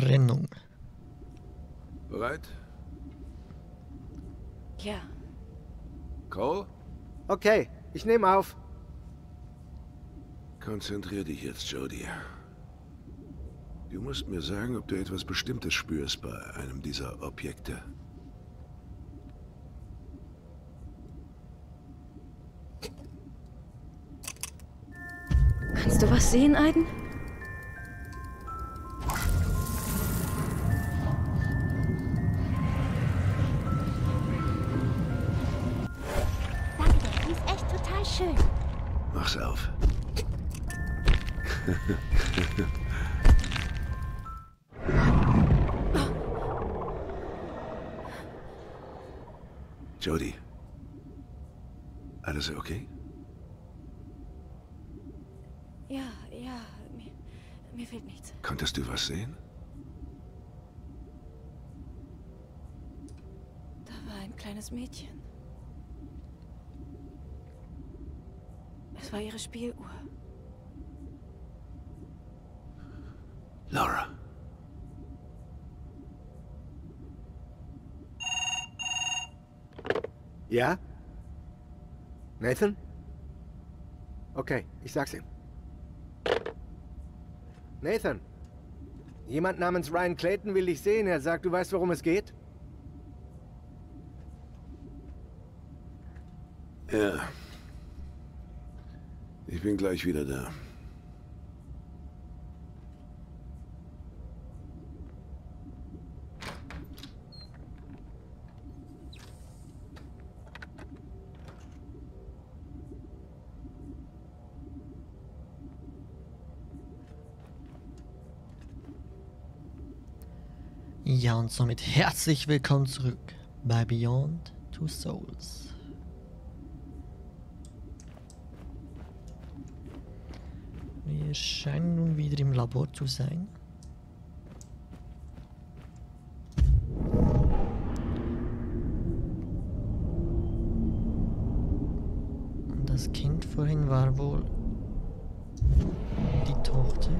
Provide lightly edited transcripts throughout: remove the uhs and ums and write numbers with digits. Trennung. Bereit? Ja. Cole? Okay, ich nehme auf. Konzentrier dich jetzt, Jodie. Du musst mir sagen, ob du etwas Bestimmtes spürst bei einem dieser Objekte. Kannst du was sehen, Aiden? Danke, die ist echt total schön. Mach's auf. Jodie, alles okay? Ja, mir fehlt nichts. Konntest du was sehen? Da war ein kleines Mädchen. Es war ihre Spieluhr. Laura. Ja? Nathan? Okay, ich sag's ihm. Nathan, jemand namens Ryan Clayton will dich sehen. Er sagt, du weißt, worum es geht? Ja. Ich bin gleich wieder da. Ja, und somit herzlich willkommen zurück bei Beyond Two Souls. Wir scheinen nun wieder im Labor zu sein. Und das Kind vorhin war wohl die Tochter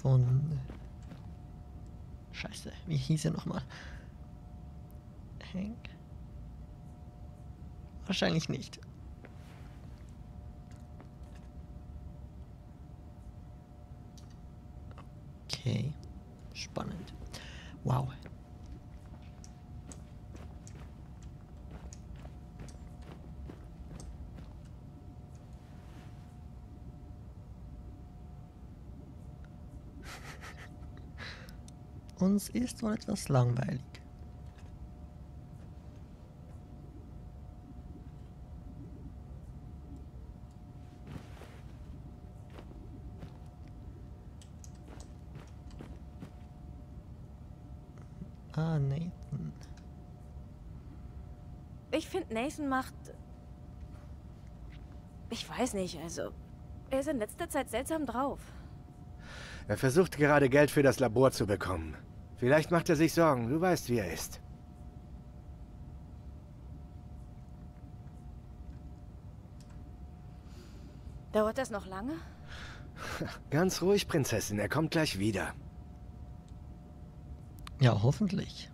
von... Scheiße, wie hieß er nochmal? Hank? Wahrscheinlich nicht. Okay, spannend. Wow. Uns ist wohl etwas langweilig. Ah, Nathan. Ich finde, Nathan macht... Ich weiß nicht, also... Er ist in letzter Zeit seltsam drauf. Er versucht gerade Geld für das Labor zu bekommen. Vielleicht macht er sich Sorgen. Du weißt, wie er ist. Dauert das noch lange? Ganz ruhig, Prinzessin. Er kommt gleich wieder. Ja, hoffentlich.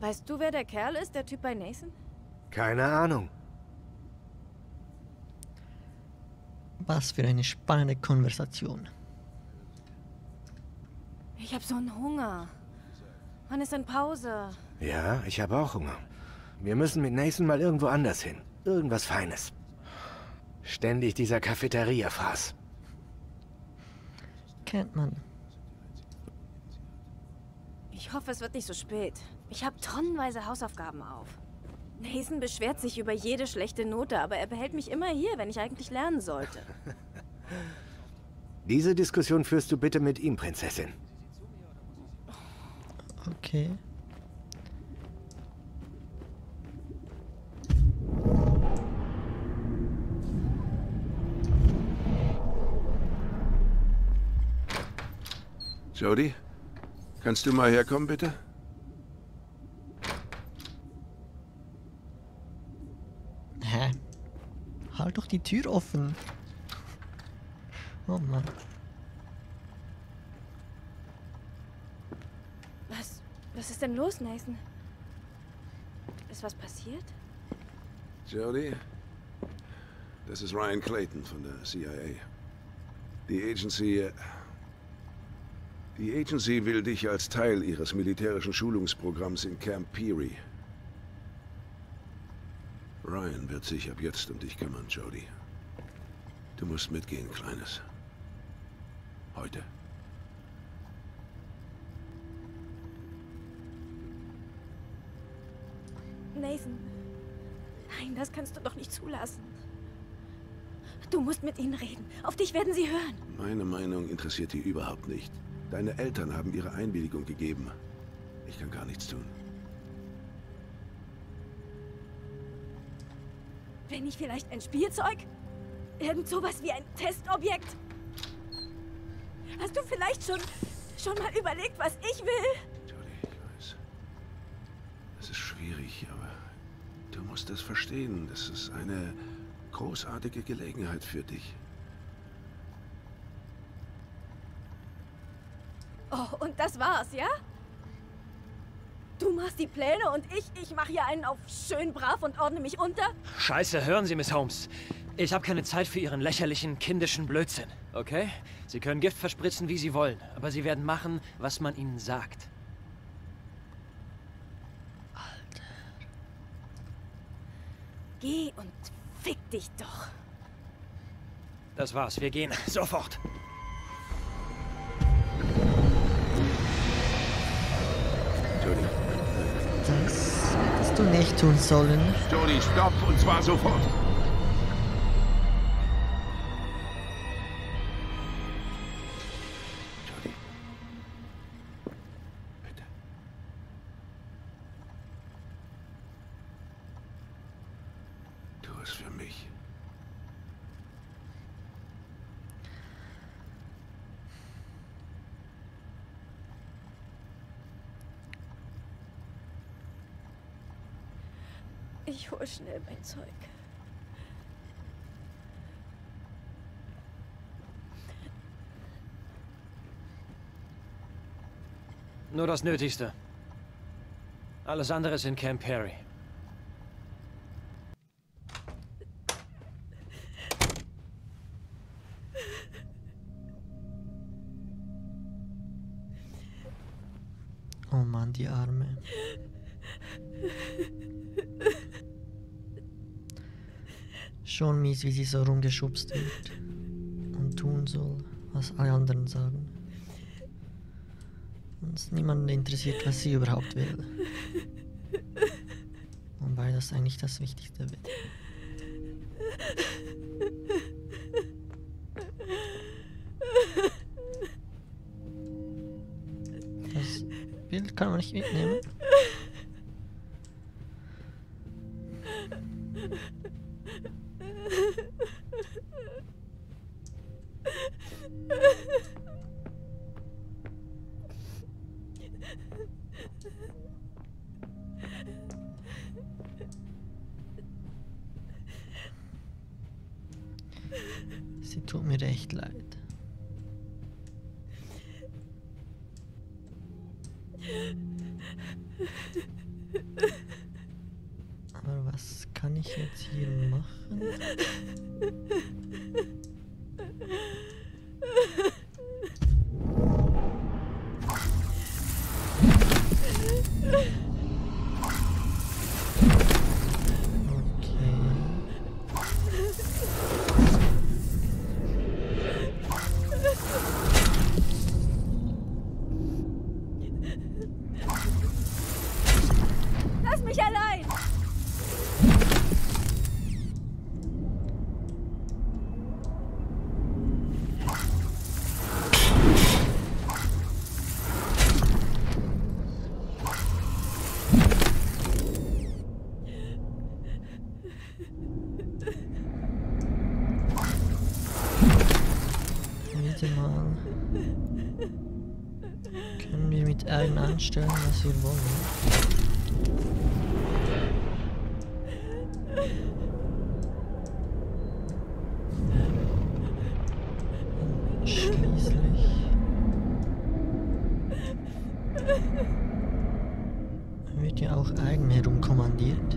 Weißt du, wer der Kerl ist, der Typ bei Nathan? Keine Ahnung. Was für eine spannende Konversation. Ich habe so einen Hunger. Wann ist denn Pause? Ja, ich habe auch Hunger. Wir müssen mit Nathan mal irgendwo anders hin. Irgendwas Feines. Ständig dieser Cafeteria-Fraß. Kennt man. Ich hoffe, es wird nicht so spät. Ich habe tonnenweise Hausaufgaben auf. Nathan beschwert sich über jede schlechte Note, aber er behält mich immer hier, wenn ich eigentlich lernen sollte. Diese Diskussion führst du bitte mit ihm, Prinzessin. Okay. Jodie, kannst du mal herkommen, bitte? Halt doch die Tür offen. Oh Mann. Was ist denn los, Nathan? Ist was passiert? Jodie, das ist Ryan Clayton von der CIA. Die Agency will dich als Teil ihres militärischen Schulungsprogramms in Camp Peary. Ryan wird sich ab jetzt um dich kümmern, Jodie. Du musst mitgehen, Kleines. Heute. Nathan, nein, das kannst du doch nicht zulassen. Du musst mit ihnen reden. Auf dich werden sie hören. Meine Meinung interessiert die überhaupt nicht. Deine Eltern haben ihre Einwilligung gegeben. Ich kann gar nichts tun. Bin ich vielleicht ein Spielzeug? Irgend sowas wie ein Testobjekt? Hast du vielleicht schon mal überlegt, was ich will? Es ist schwierig, aber du musst das verstehen. Das ist eine großartige Gelegenheit für dich. Oh, und das war's, ja? Du machst die Pläne und ich mache hier einen auf schön brav und ordne mich unter? Scheiße, hören Sie, Miss Holmes. Ich habe keine Zeit für Ihren lächerlichen, kindischen Blödsinn, okay? Sie können Gift verspritzen, wie Sie wollen, aber Sie werden machen, was man Ihnen sagt. Geh und fick dich doch. Das war's, wir gehen sofort. Jodie. Das hättest du nicht tun sollen. Jodie, stopp, und zwar sofort. Jodie. Bitte. Für mich. Ich hole schnell mein Zeug. Nur das Nötigste. Alles andere ist in Camp Peary. Oh Mann, die Arme. Schon mies, wie sie so rumgeschubst wird und tun soll, was alle anderen sagen. Uns niemand interessiert, was sie überhaupt will. Wobei das eigentlich das Wichtigste wird. Kann man nicht mitnehmen. Sie tut mir echt leid. Aber was kann ich jetzt hier machen? Können wir mit allen anstellen, was wir wollen? expandiert.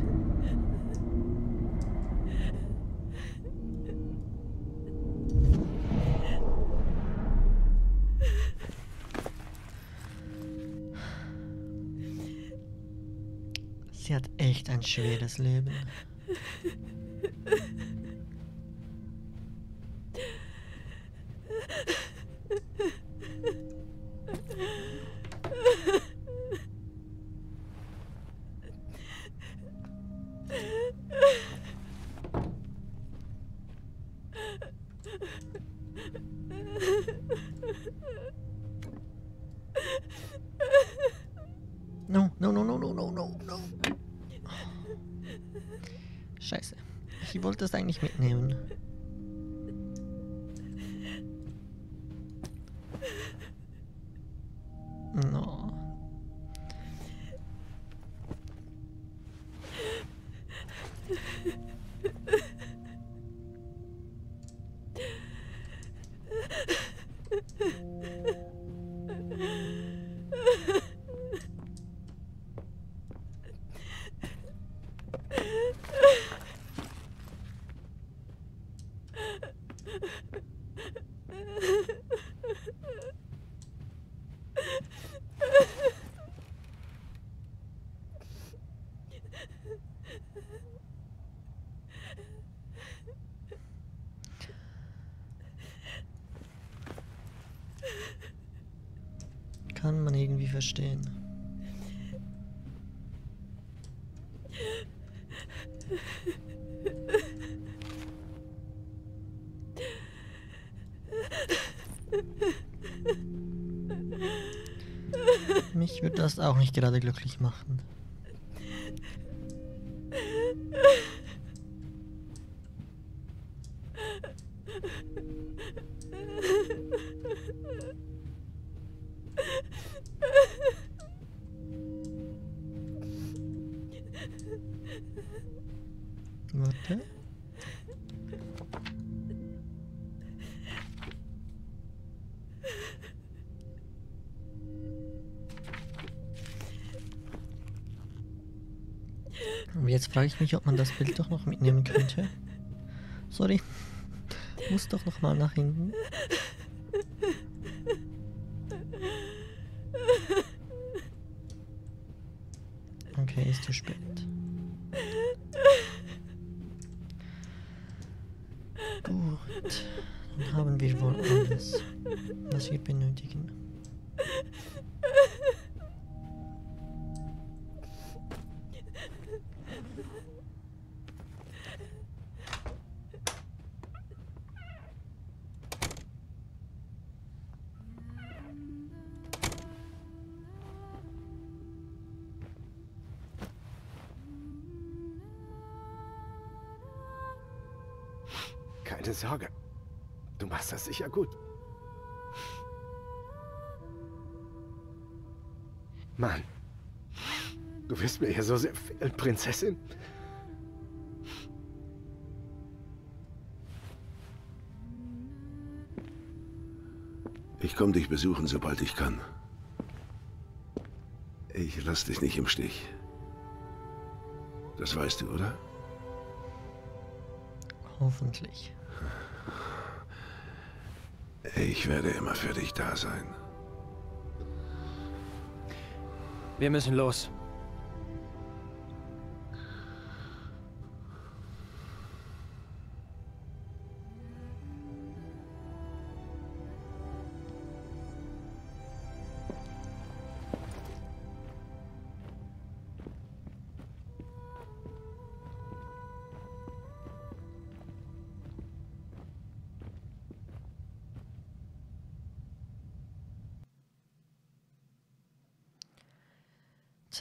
Sie hat echt ein schweres Leben. Scheiße. Ich wollte das eigentlich mitnehmen. No. Kann man irgendwie verstehen. Mich würde das auch nicht gerade glücklich machen. Warte. Und jetzt frage ich mich, ob man das Bild doch noch mitnehmen könnte. Sorry. Muss doch noch mal nach hinten. Okay, ist zu spät. Gut, dann haben wir wohl alles, was wir benötigen. Keine Sorge, du machst das sicher gut. Mann, du wirst mir ja so sehr fehlen, Prinzessin. Ich komme dich besuchen, sobald ich kann. Ich lass dich nicht im Stich. Das weißt du, oder? Hoffentlich. Ich werde immer für dich da sein. Wir müssen los.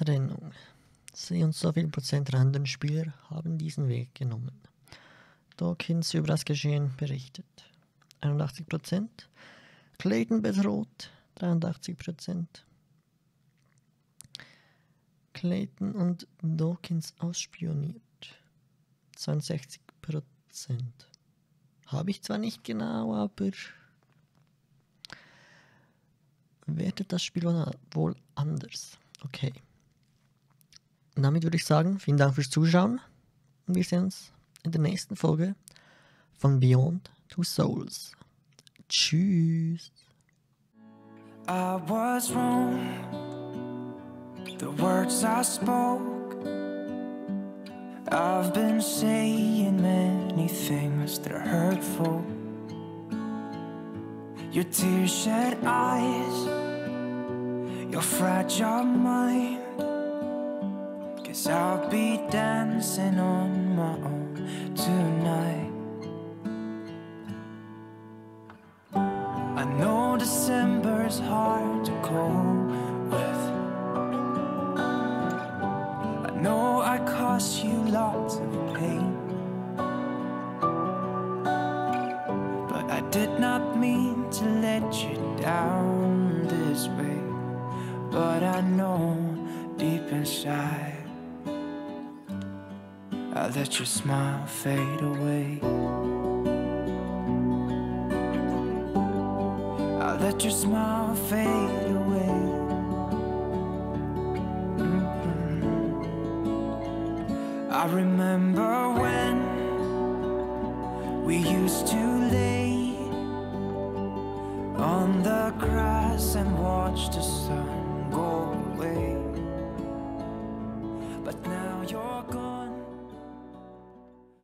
Trennung. Sie und so viel Prozent Randenspieler haben diesen Weg genommen. Dawkins über das Geschehen berichtet. 81%. Clayton bedroht. 83%. Clayton und Dawkins ausspioniert. 62%. Habe ich zwar nicht genau, aber... wertet das Spiel wohl anders. Okay. Und damit würde ich sagen, vielen Dank fürs Zuschauen. Und wir sehen uns in der nächsten Folge von Beyond Two Souls. Tschüss. I was wrong. The words I spoke. I've been saying many things that are hurtful. Your tear-shed eyes, your fragile mind. Cause I'll be dancing on my own tonight. I know December's hard to cope with. I know I cost you lots of pain, but I did not mean to let you down this way. But I know deep inside I let your smile fade away. I let your smile fade away. I remember when we used to lay on the grass and watch the sun